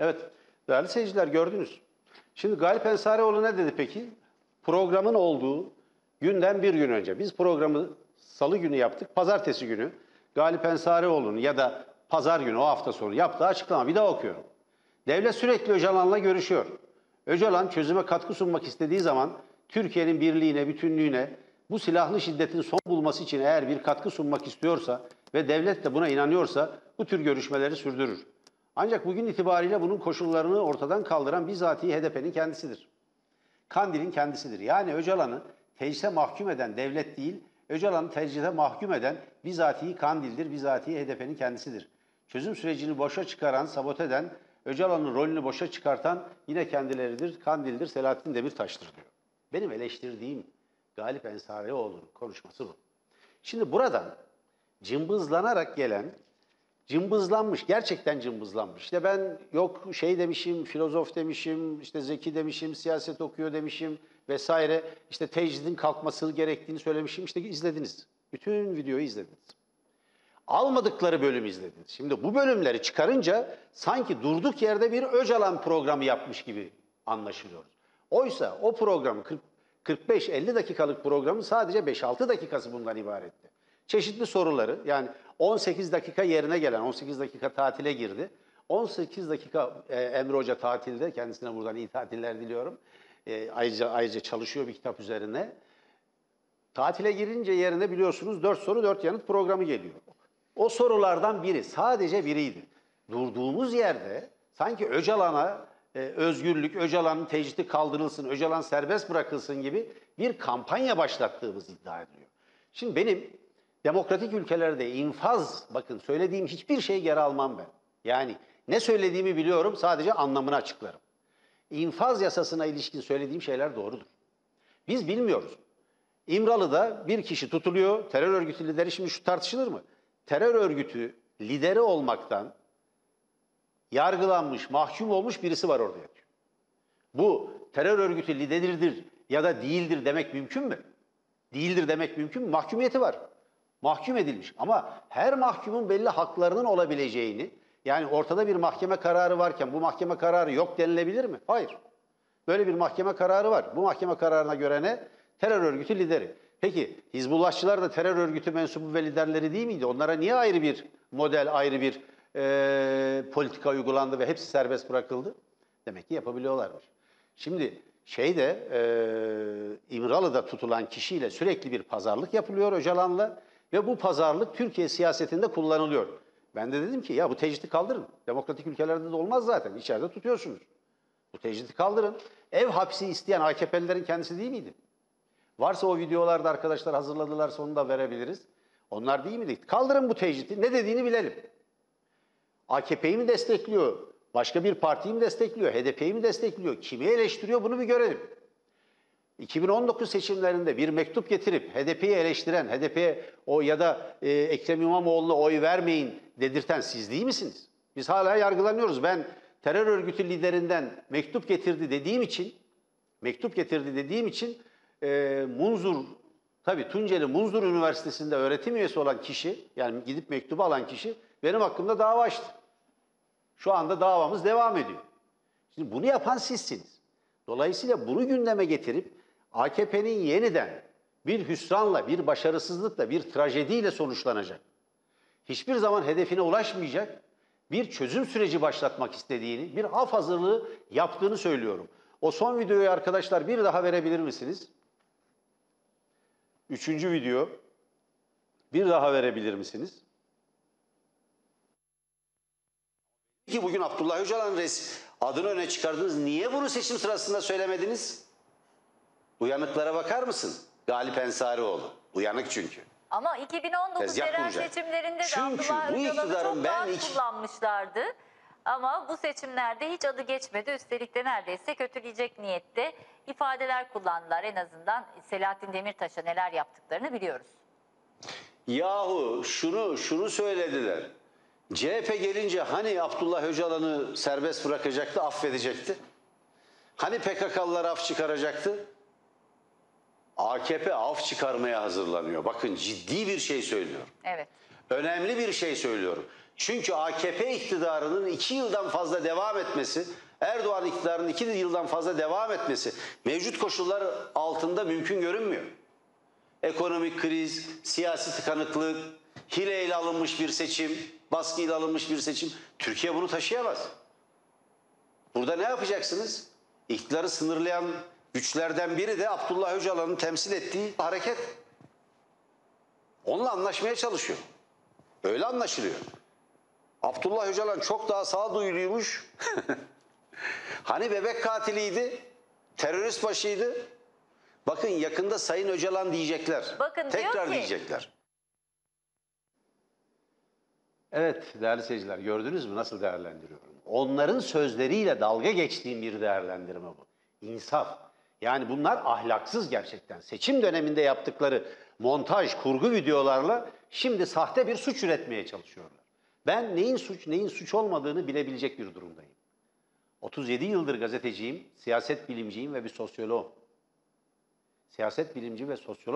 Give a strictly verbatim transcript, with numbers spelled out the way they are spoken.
Evet, değerli seyirciler gördünüz. Şimdi Galip Ensarioğlu ne dedi peki? Programın olduğu günden bir gün önce. Biz programı salı günü yaptık. Pazartesi günü Galip Ensarioğlu'nun ya da pazar günü o hafta sonu yaptığı açıklama. Bir daha okuyorum. Devlet sürekli Öcalan'la görüşüyor. Öcalan çözüme katkı sunmak istediği zaman Türkiye'nin birliğine, bütünlüğüne, bu silahlı şiddetin son bulması için eğer bir katkı sunmak istiyorsa ve devlet de buna inanıyorsa bu tür görüşmeleri sürdürür. Ancak bugün itibariyle bunun koşullarını ortadan kaldıran bizatihi H D P'nin kendisidir. Kandil'in kendisidir. Yani Öcalan'ı tecride mahkum eden devlet değil, Öcalan'ı tecride mahkum eden bizatihi Kandil'dir, bizatihi H D P'nin kendisidir. Çözüm sürecini boşa çıkaran, sabote eden, Öcalan'ın rolünü boşa çıkartan yine kendileridir, Kandil'dir, Selahattin Demirtaş'tır diyor. Benim eleştirdiğim Galip Ensarioğlu'nun konuşması bu. Şimdi buradan cımbızlanarak gelen, cımbızlanmış, gerçekten cımbızlanmış. İşte ben yok şey demişim, filozof demişim, işte zeki demişim, siyaset okuyor demişim vesaire. İşte tecridin kalkması gerektiğini söylemişim. İşte izlediniz. Bütün videoyu izlediniz. Almadıkları bölümü izlediniz. Şimdi bu bölümleri çıkarınca sanki durduk yerde bir Öcalan programı yapmış gibi anlaşılıyoruz. Oysa o programı kırk beş elli dakikalık programın sadece beş altı dakikası bundan ibaretti. Çeşitli soruları yani on sekiz dakika yerine gelen, on sekiz dakika tatile girdi. on sekiz dakika e, Emre Hoca tatilde, kendisine buradan iyi tatiller diliyorum. E, ayrıca, ayrıca çalışıyor bir kitap üzerine. Tatile girince yerine biliyorsunuz dört soru dört yanıt programı geliyor. O sorulardan biri, sadece biriydi. Durduğumuz yerde sanki Öcalan'a e, özgürlük, Öcalan'ın tecridi kaldırılsın, Öcalan serbest bırakılsın gibi bir kampanya başlattığımız iddia ediliyor. Şimdi benim demokratik ülkelerde infaz, bakın söylediğim hiçbir şeyi geri almam ben. Yani ne söylediğimi biliyorum, sadece anlamını açıklarım. İnfaz yasasına ilişkin söylediğim şeyler doğrudur. Biz bilmiyoruz. İmralı'da bir kişi tutuluyor, terör örgütü lideri, şimdi şu tartışılır mı? Terör örgütü lideri olmaktan yargılanmış, mahkum olmuş birisi var orada yatıyor. Bu terör örgütü lideridir ya da değildir demek mümkün mü? Değildir demek mümkün mü? Mahkumiyeti var. Mahkum edilmiş ama her mahkumun belli haklarının olabileceğini, yani ortada bir mahkeme kararı varken bu mahkeme kararı yok denilebilir mi? Hayır. Böyle bir mahkeme kararı var. Bu mahkeme kararına göre ne? Terör örgütü lideri. Peki Hizbullahçılar da terör örgütü mensubu ve liderleri değil miydi? Onlara niye ayrı bir model, ayrı bir e, politika uygulandı ve hepsi serbest bırakıldı? Demek ki yapabiliyorlarmış. Şimdi şeyde e, İmralı'da tutulan kişiyle sürekli bir pazarlık yapılıyor Öcalan'la. Ve bu pazarlık Türkiye siyasetinde kullanılıyor. Ben de dedim ki ya bu tecridi kaldırın. Demokratik ülkelerde de olmaz zaten. İçeride tutuyorsunuz. Bu tecridi kaldırın. Ev hapsi isteyen A K P'lilerin kendisi değil miydi? Varsa o videolarda arkadaşlar hazırladılar, sonunda verebiliriz. Onlar değil miydi? Kaldırın bu tecridi. Ne dediğini bilelim. A K P'yi mi destekliyor? Başka bir partiyi mi destekliyor? H D P'yi mi destekliyor? Kimi eleştiriyor? Bunu bir görelim. iki bin on dokuz seçimlerinde bir mektup getirip H D P'yi eleştiren, H D P'ye o ya da e, Ekrem İmamoğlu'na oy vermeyin dedirten siz değil misiniz? Biz hala yargılanıyoruz. Ben terör örgütü liderinden mektup getirdi dediğim için, mektup getirdi dediğim için e, Munzur, tabii Tunceli Munzur Üniversitesi'nde öğretim üyesi olan kişi, yani gidip mektubu alan kişi benim hakkımda dava açtı. Şu anda davamız devam ediyor. Şimdi bunu yapan sizsiniz. Dolayısıyla bunu gündeme getirip A K P'nin yeniden bir hüsranla, bir başarısızlıkla, bir trajediyle sonuçlanacak, hiçbir zaman hedefine ulaşmayacak bir çözüm süreci başlatmak istediğini, bir af hazırlığı yaptığını söylüyorum. O son videoyu arkadaşlar bir daha verebilir misiniz? Üçüncü video. Bir daha verebilir misiniz? Ki bugün Abdullah Öcalan adını öne çıkardınız. Niye bunu seçim sırasında söylemediniz? Uyanıklara bakar mısın? Galip Ensarioğlu. Uyanık çünkü. Ama iki bin on dokuz yerel seçimlerinde de Abdullah Öcalan'ı çok rahat iki... kullanmışlardı. Ama bu seçimlerde hiç adı geçmedi. Üstelik de neredeyse kötüleyecek niyette ifadeler kullandılar. En azından Selahattin Demirtaş'a neler yaptıklarını biliyoruz. Yahu şunu şunu söylediler. C H P gelince hani Abdullah Öcalan'ı serbest bırakacaktı, affedecekti? Hani P K K'lılar af çıkaracaktı? A K P af çıkarmaya hazırlanıyor. Bakın ciddi bir şey söylüyorum. Evet. Önemli bir şey söylüyorum. Çünkü A K P iktidarının iki yıldan fazla devam etmesi, Erdoğan iktidarının iki yıldan fazla devam etmesi mevcut koşullar altında mümkün görünmüyor. Ekonomik kriz, siyasi tıkanıklık, hileyle alınmış bir seçim, baskıyla alınmış bir seçim. Türkiye bunu taşıyamaz. Burada ne yapacaksınız? İktidarı sınırlayan güçlerden biri de Abdullah Öcalan'ın temsil ettiği hareket. Onunla anlaşmaya çalışıyor. Öyle anlaşılıyor. Abdullah Öcalan çok daha sağduyuluymuş. Hani bebek katiliydi, terörist başıydı. Bakın yakında Sayın Öcalan diyecekler. Bakın, tekrar diyecekler. Evet değerli seyirciler, gördünüz mü nasıl değerlendiriyorum? Onların sözleriyle dalga geçtiğim bir değerlendirme bu. İnsaf. Yani bunlar ahlaksız gerçekten. Seçim döneminde yaptıkları montaj, kurgu videolarla şimdi sahte bir suç üretmeye çalışıyorlar. Ben neyin suç, neyin suç olmadığını bilebilecek bir durumdayım. otuz yedi yıldır gazeteciyim, siyaset bilimciyim ve bir sosyologum. Siyaset bilimci ve sosyolog